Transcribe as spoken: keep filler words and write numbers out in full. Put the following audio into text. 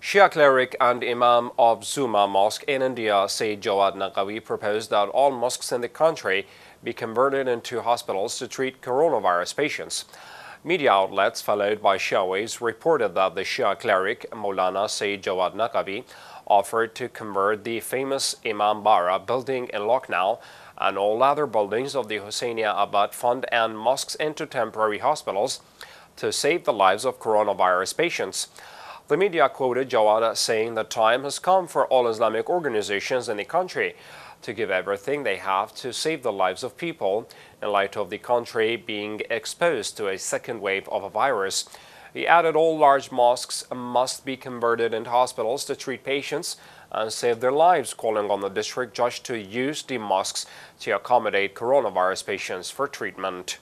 Shia cleric and imam of Zuma Mosque in India, Sayyid Jawad Naqvi, proposed that all mosques in the country be converted into hospitals to treat coronavirus patients. Media outlets followed by Shia Waves reported that the Shia cleric Maulana Sayyid Jawad Naqvi offered to convert the famous Imambara building in Lucknow and all other buildings of the Husseinabad fund and mosques into temporary hospitals to save the lives of coronavirus patients. The media quoted Jawad saying the time has come for all Islamic organizations in the country to give everything they have to save the lives of people in light of the country being exposed to a second wave of a virus. He added all large mosques must be converted into hospitals to treat patients and save their lives, calling on the district judge to use the mosques to accommodate coronavirus patients for treatment.